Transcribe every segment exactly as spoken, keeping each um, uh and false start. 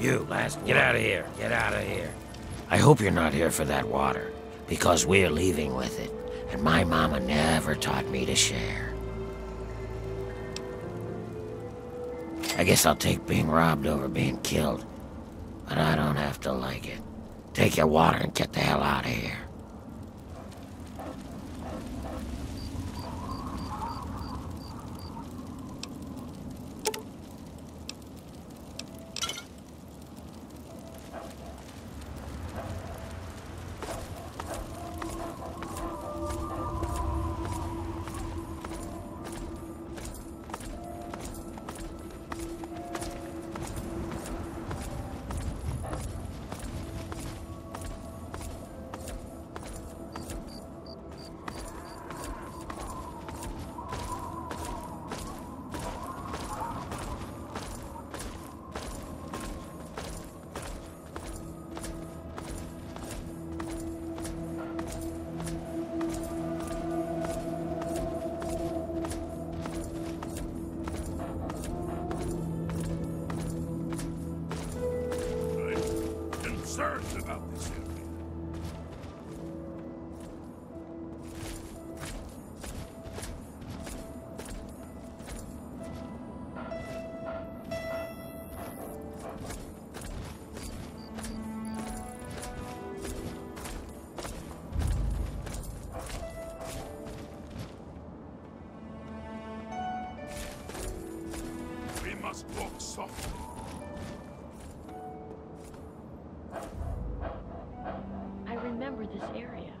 You, last, get out of here. Get out of here. I hope you're not here for that water, because we're leaving with it, and my mama never taught me to share. I guess I'll take being robbed over being killed, but I don't have to like it. Take your water and get the hell out of here. About this area. We must walk softly. This area.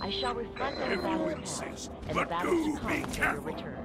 I shall reflect on the battle past, and the battles to come will return.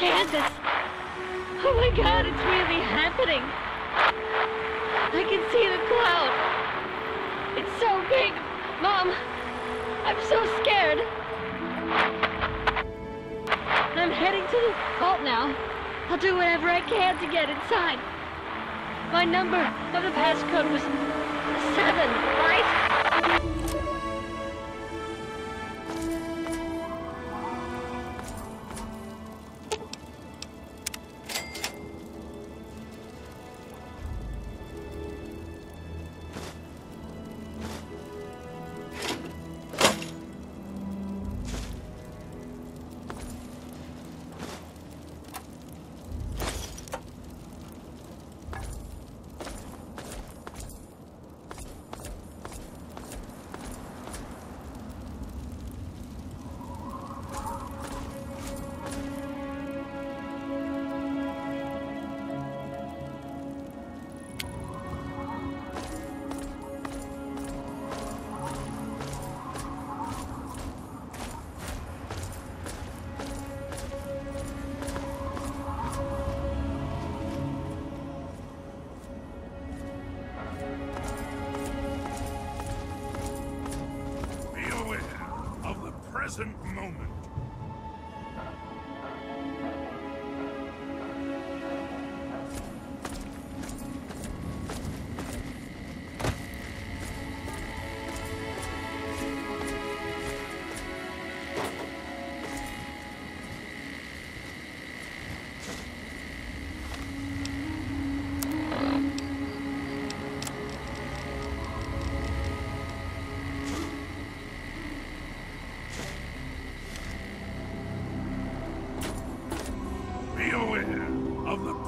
Kansas. Oh my God, it's really happening. I can see the cloud. It's so big. Mom, I'm so scared. I'm heading to the vault now. I'll do whatever I can to get inside. My number of the passcode was seven, right? Present moment.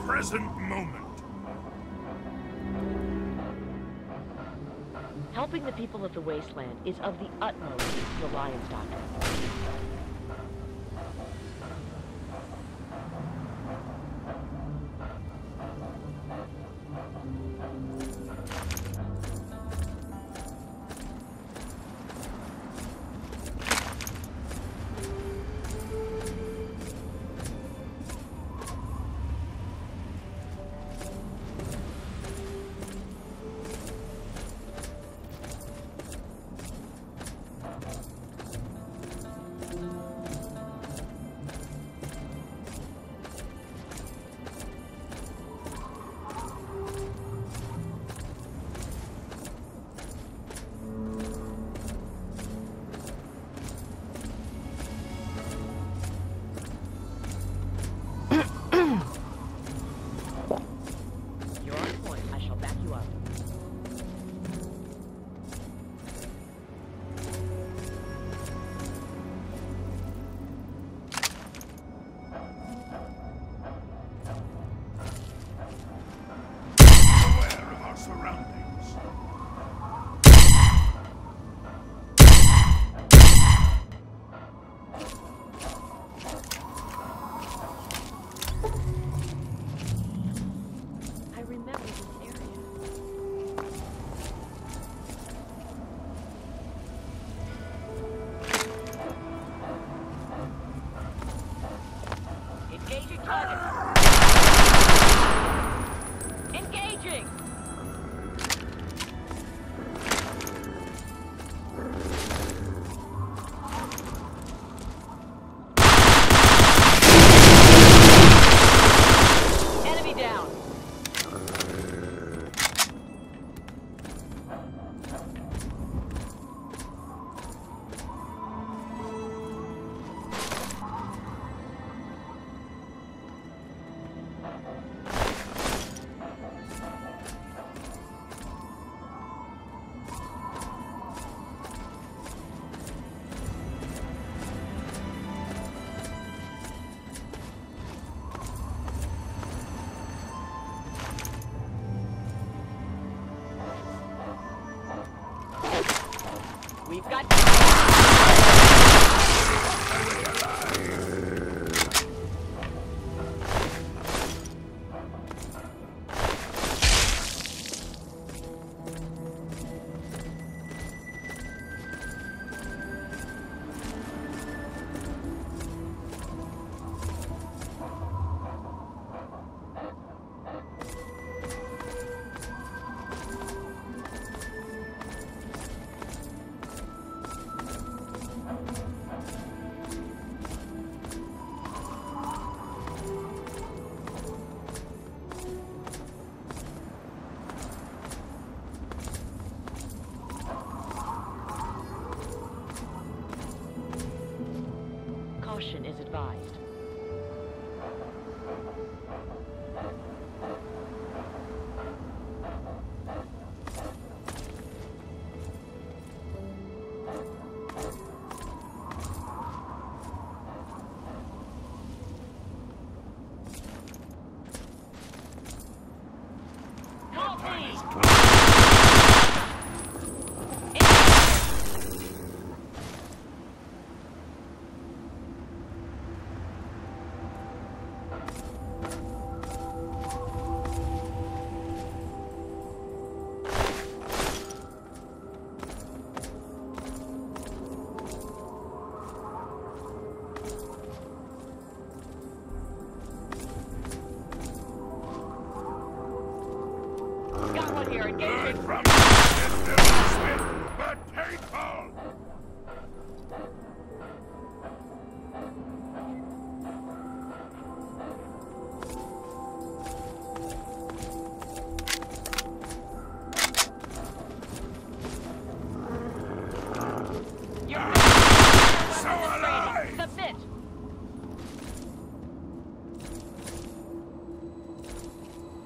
Present moment. Helping the people of the Wasteland is of the utmost to the Lion's Doctrine. We've got... Caution is advised.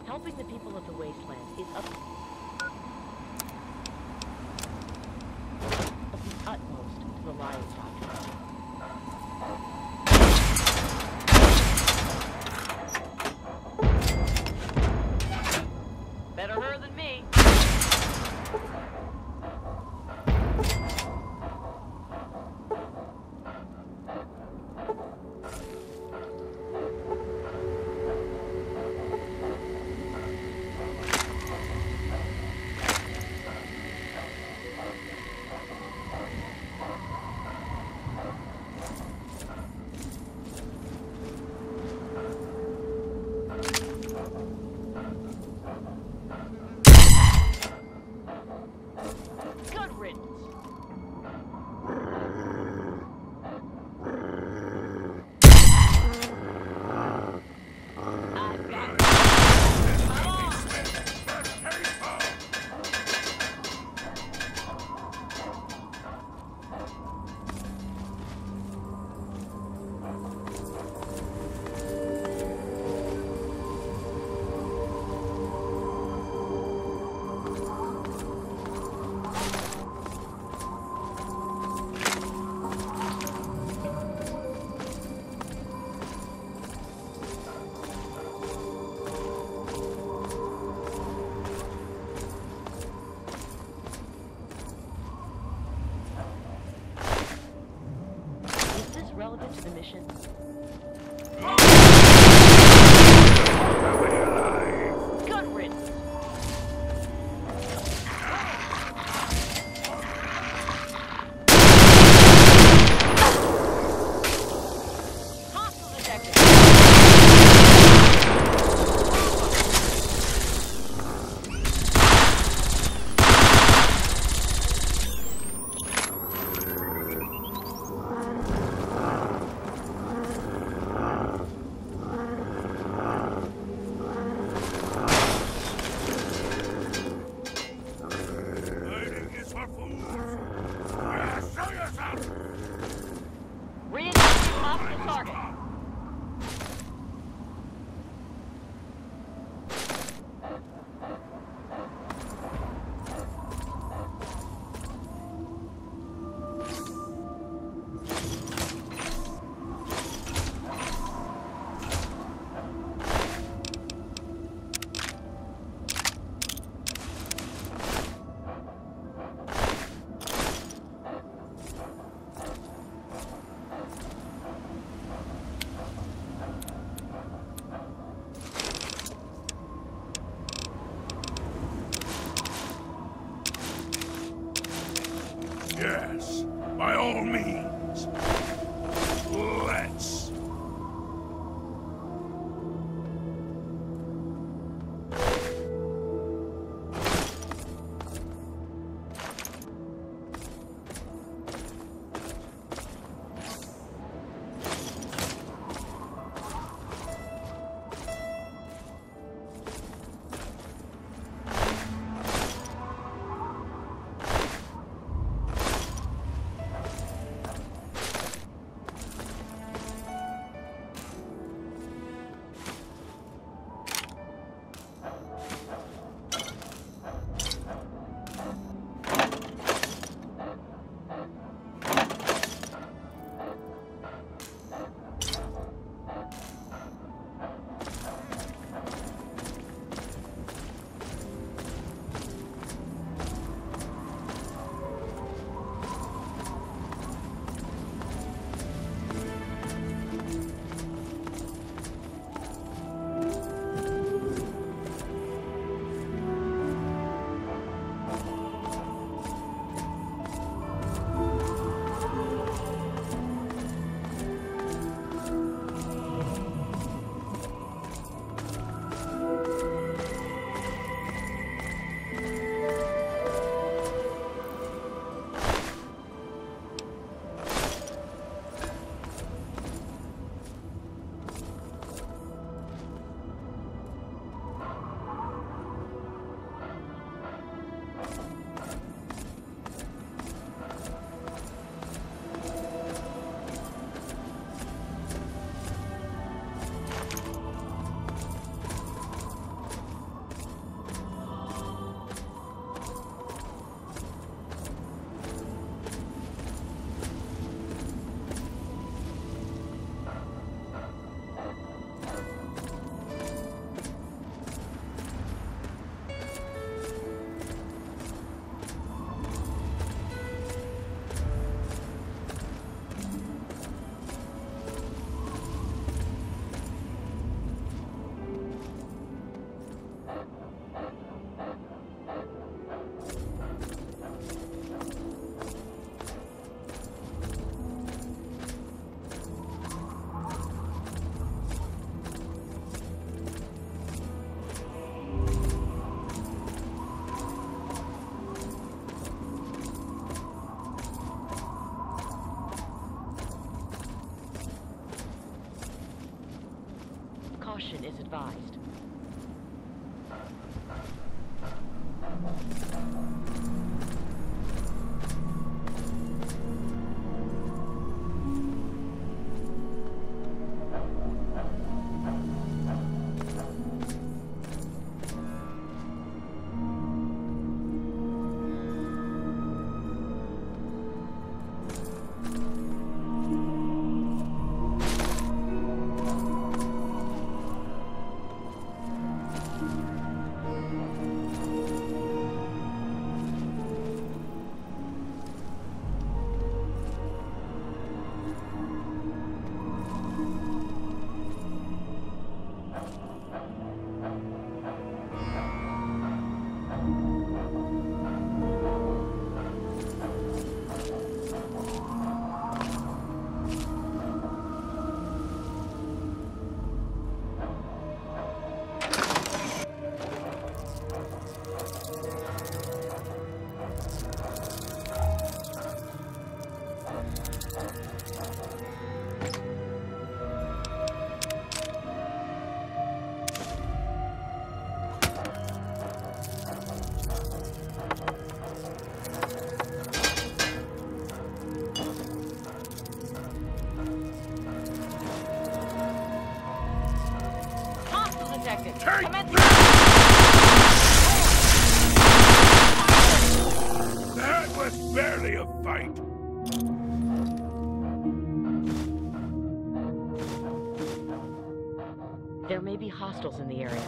Helping the people of the wasteland is up of the utmost to the Lion's Doctrine. Relevant to the mission. Yes, by all means. Let's. Caution is advised. That was barely a fight. There may be hostiles in the area.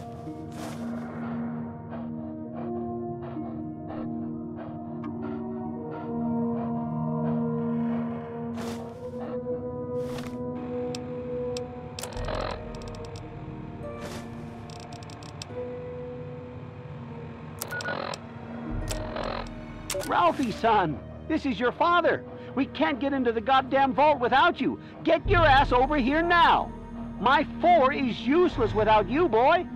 Ralphie, son, this is your father. We can't get into the goddamn vault without you. Get your ass over here now. My four is useless without you, boy.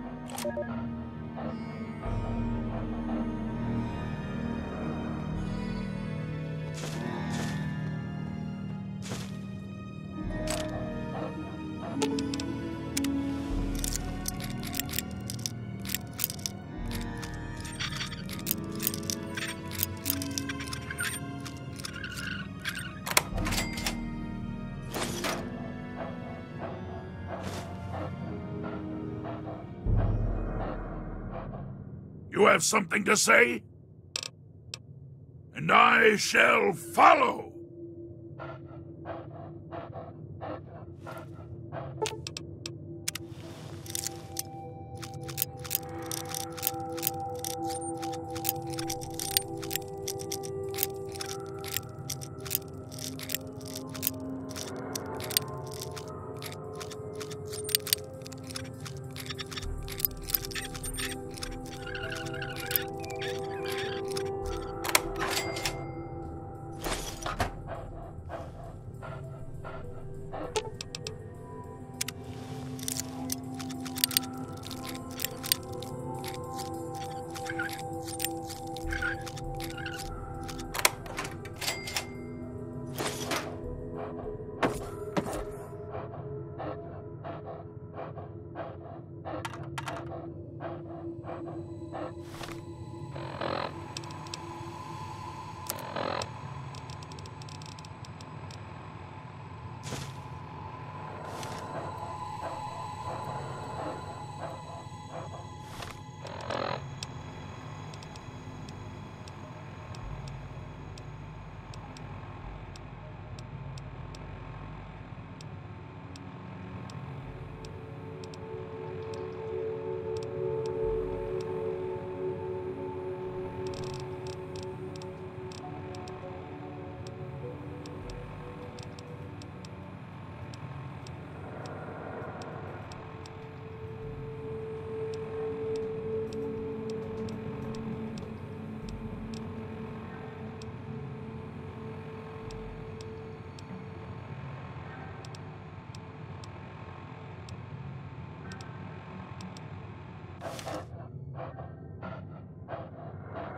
You have something to say? And I shall follow!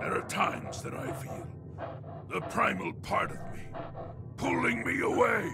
There are times that I feel the primal part of me pulling me away.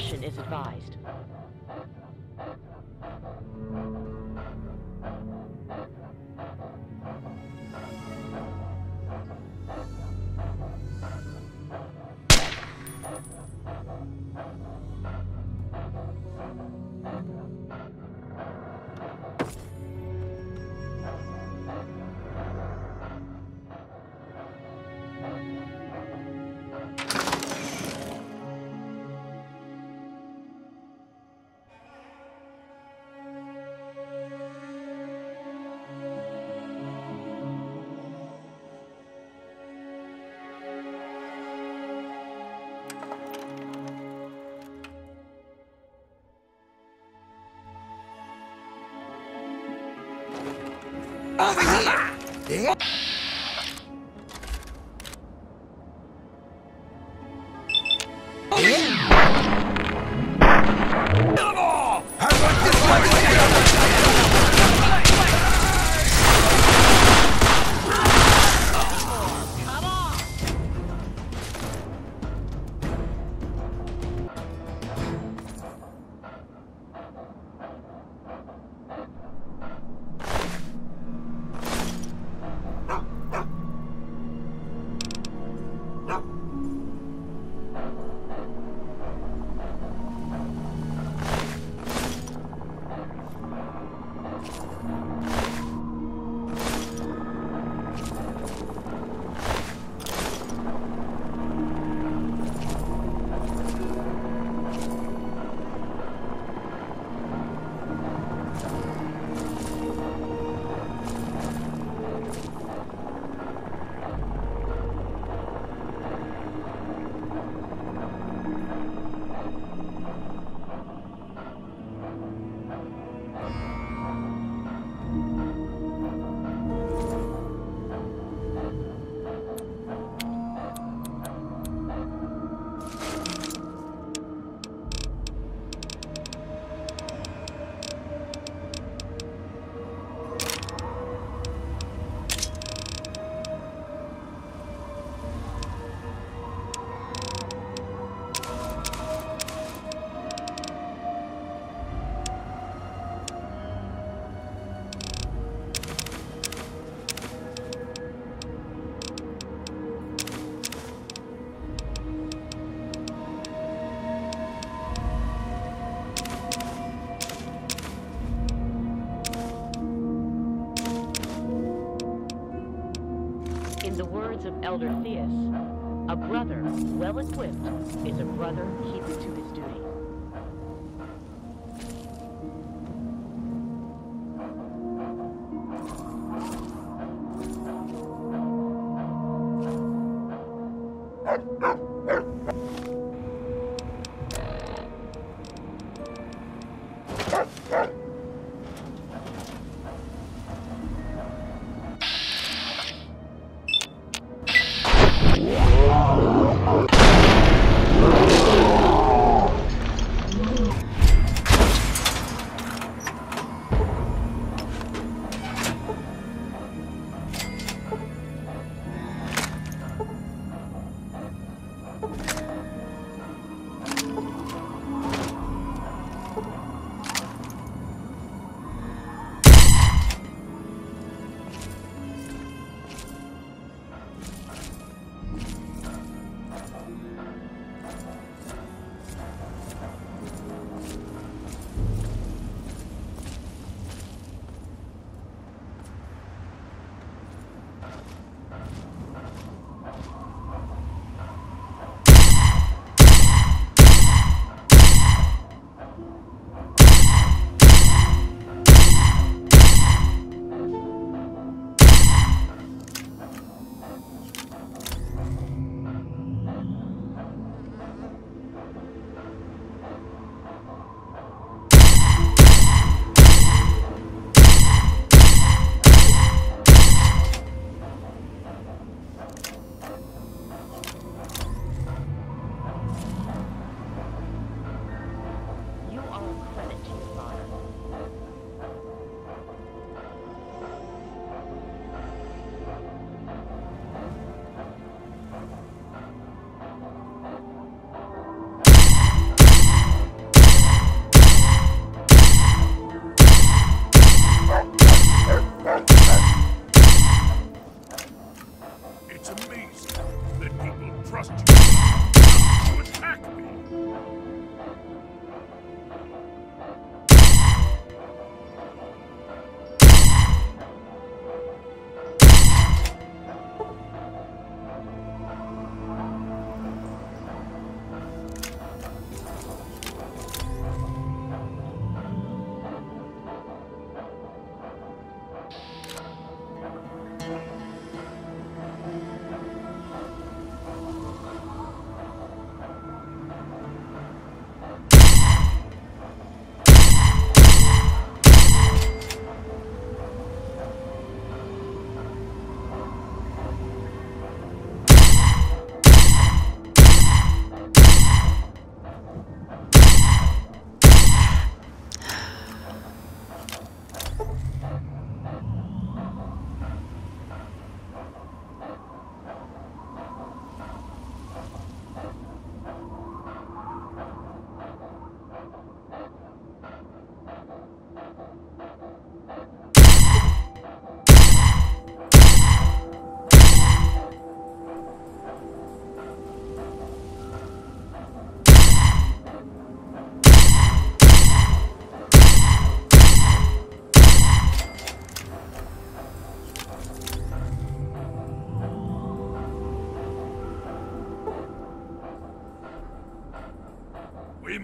Caution is advised. Over here! Yeah. Elder Theus, a brother well-equipped is a brother keeping to his duty. Oh!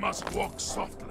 must walk softly.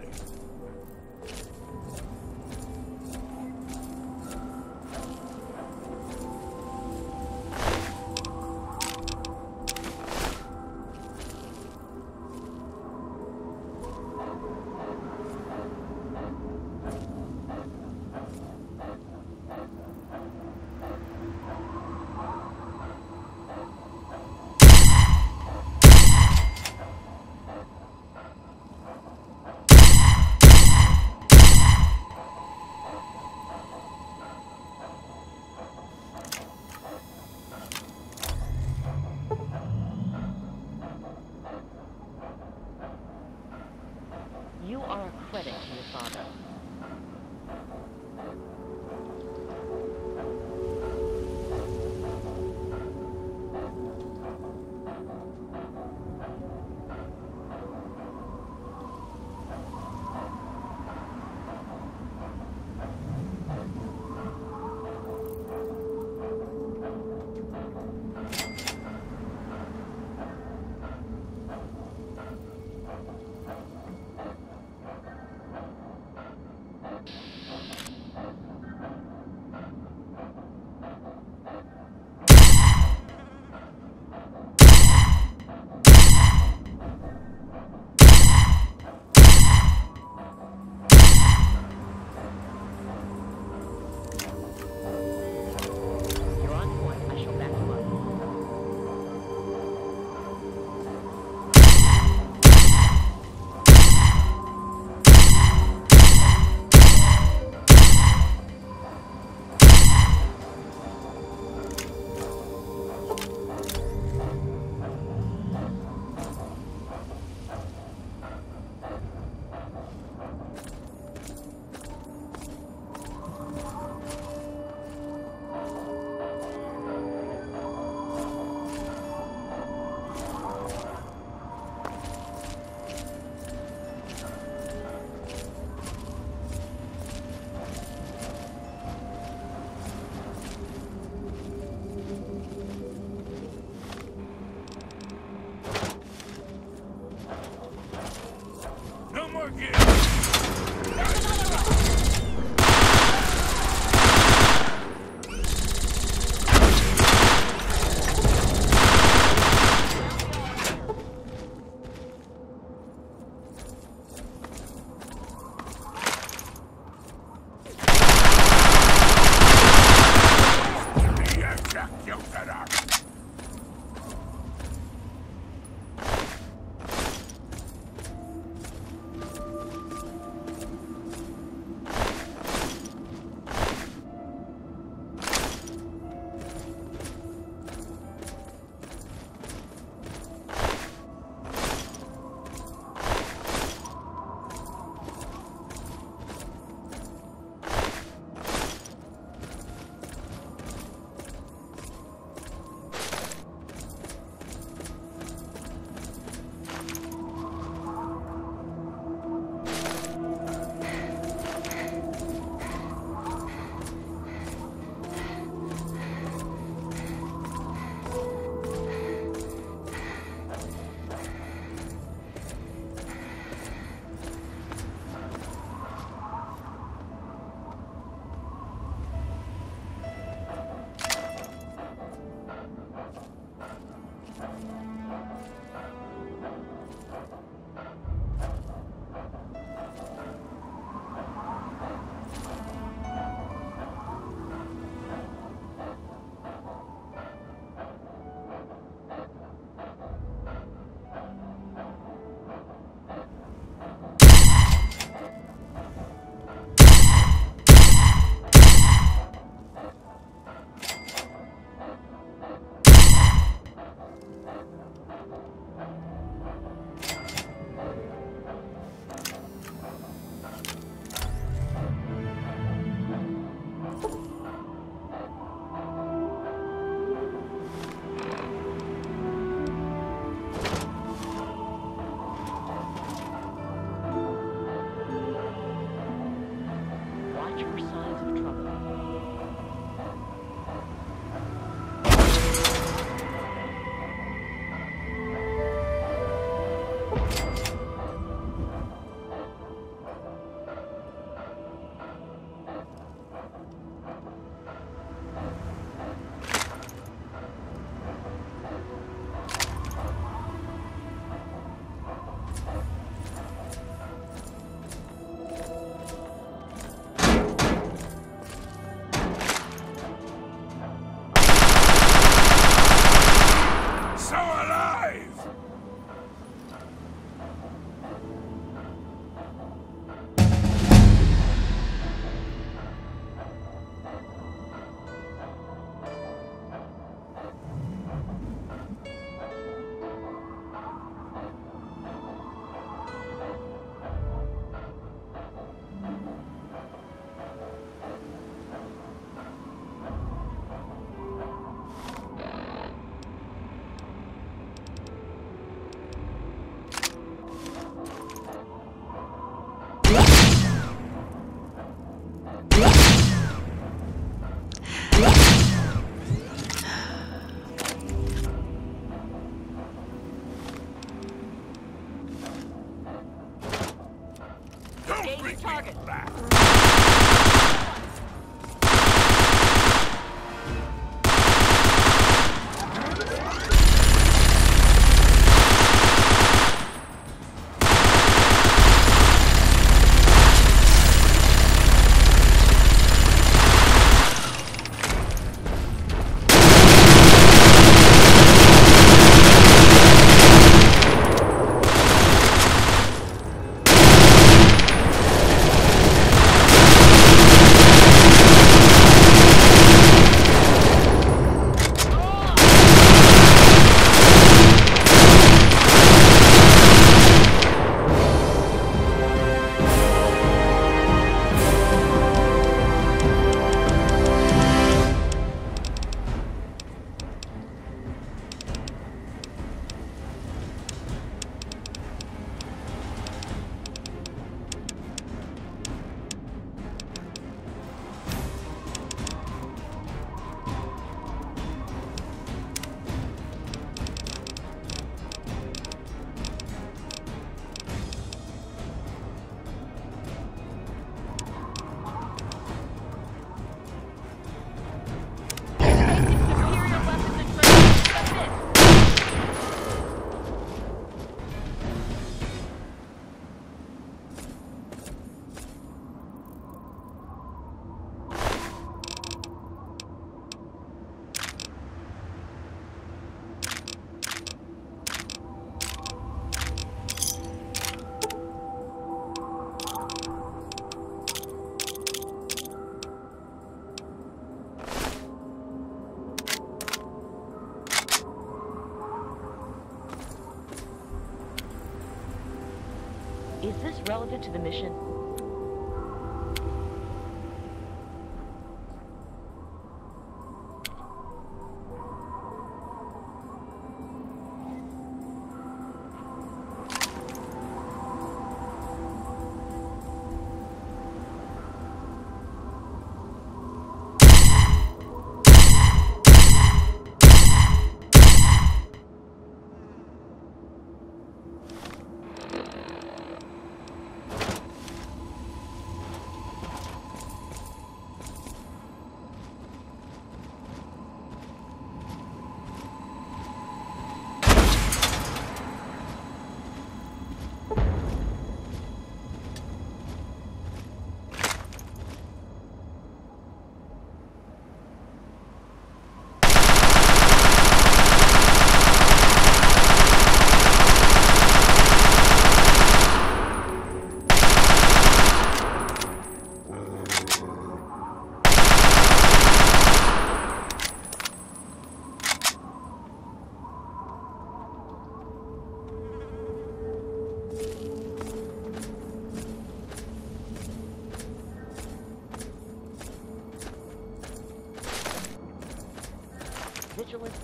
this relevant to the mission?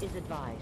Is advised.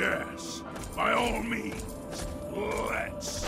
Yes, by all means, let's.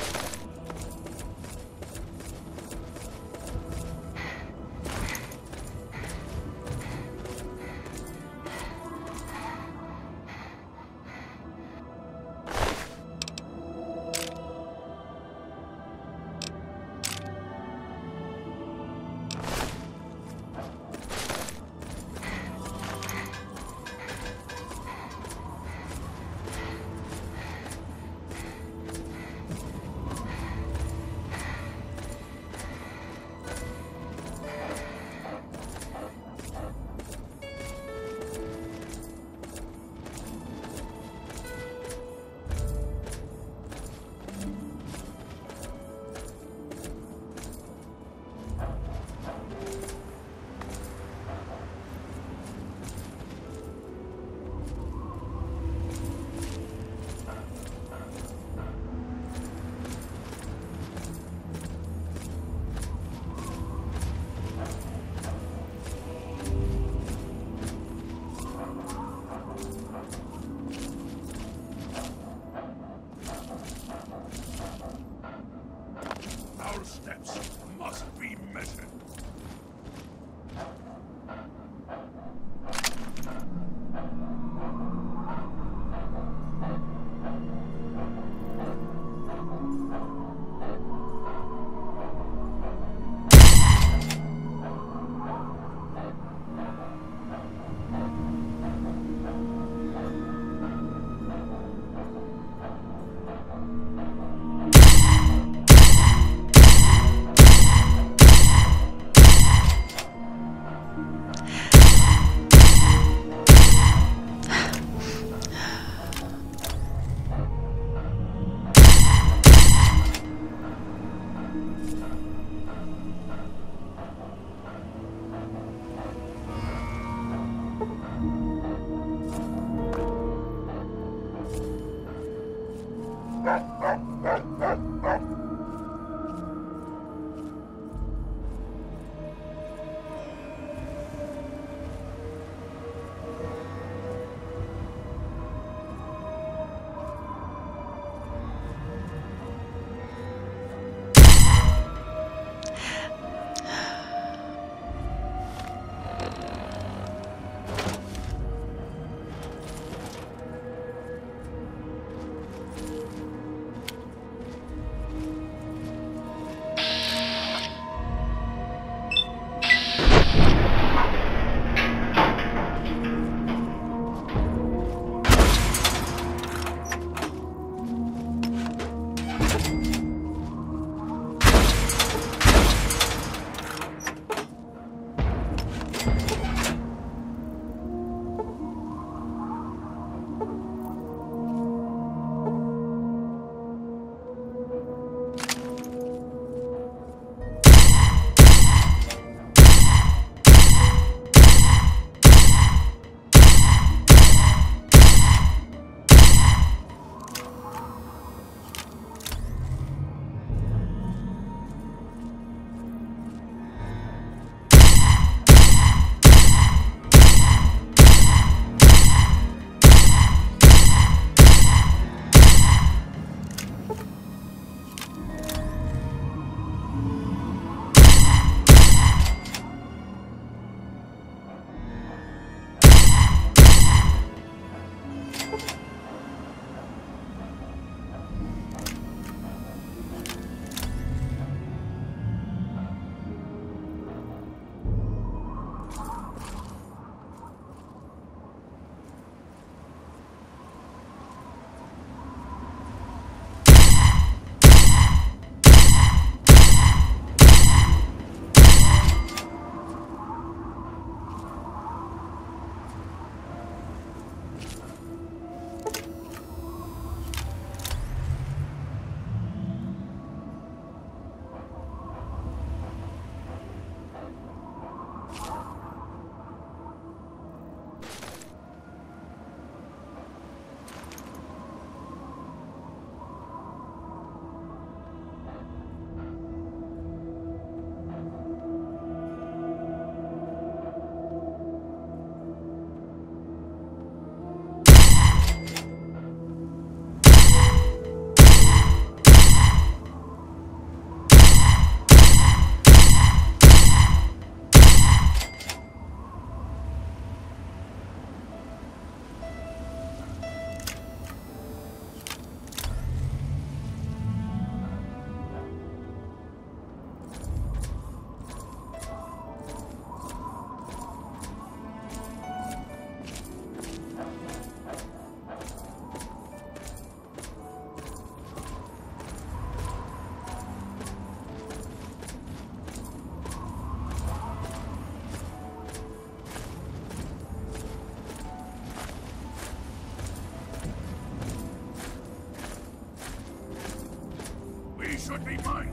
should be mine.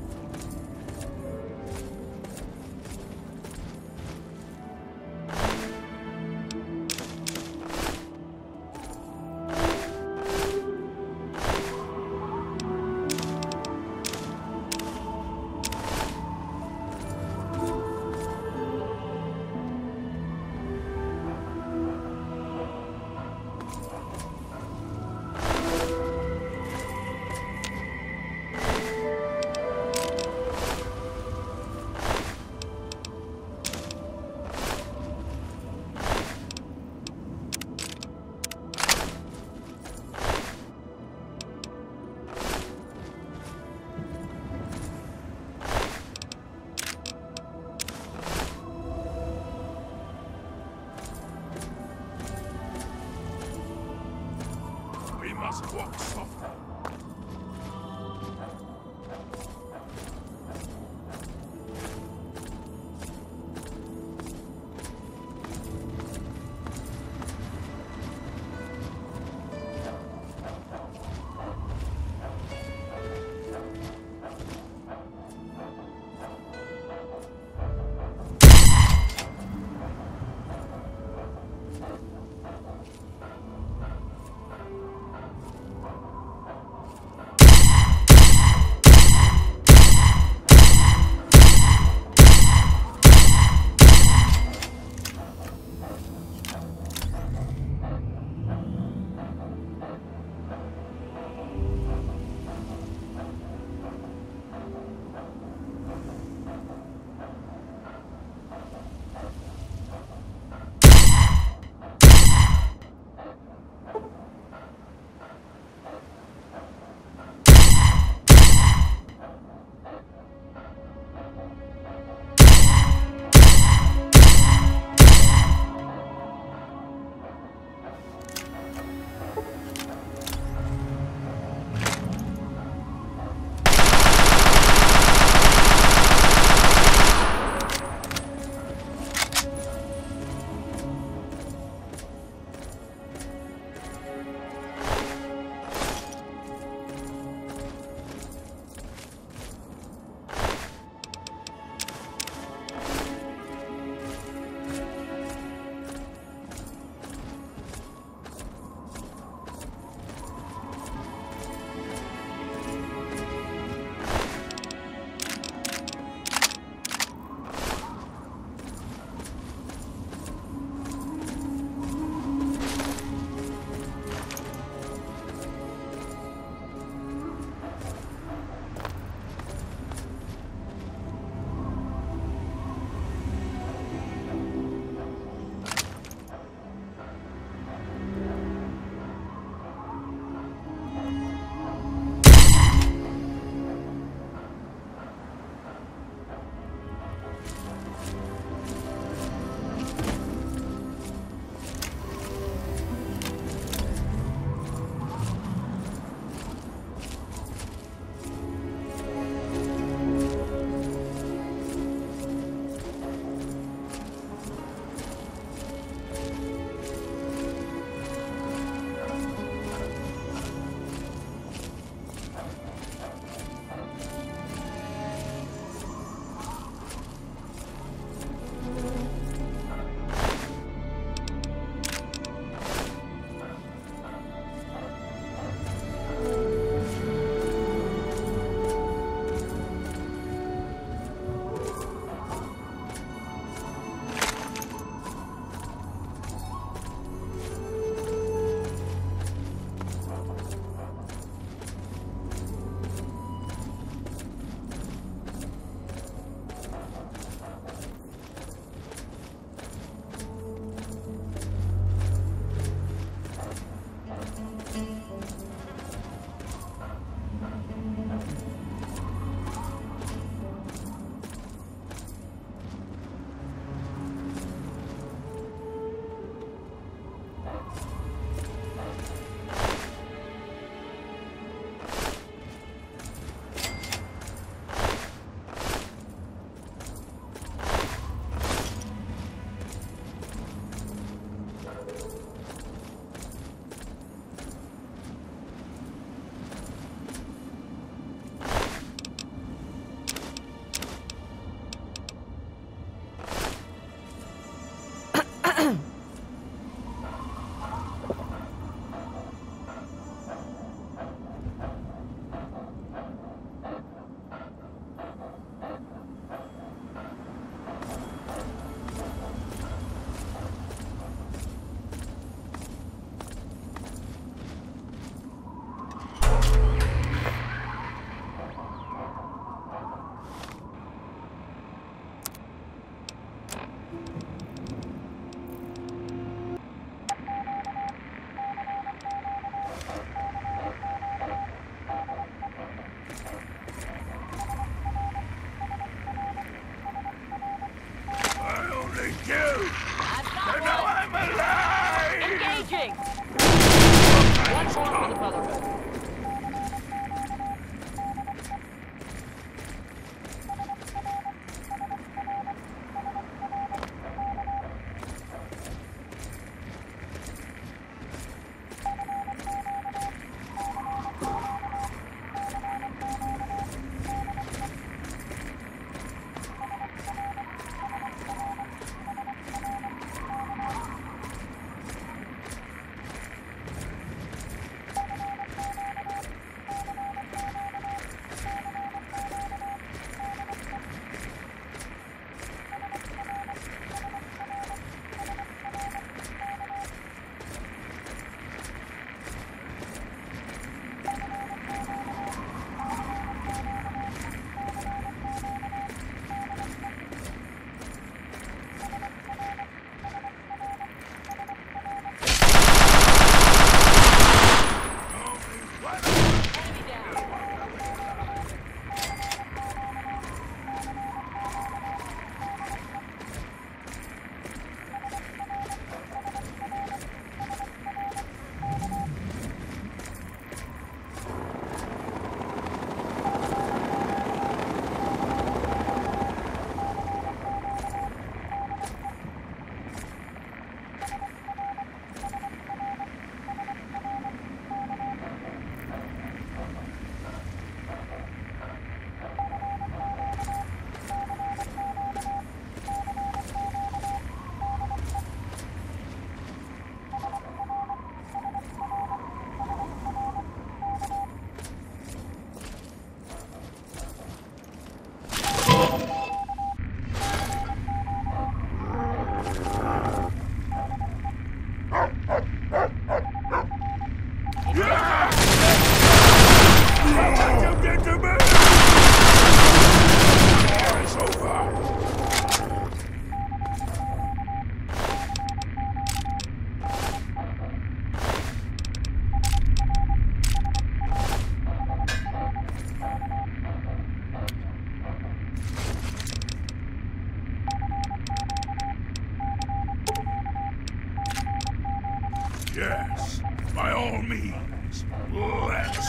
Yes, by all means, let's...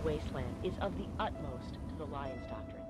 the Wasteland is of the utmost to the Lion's Doctrine.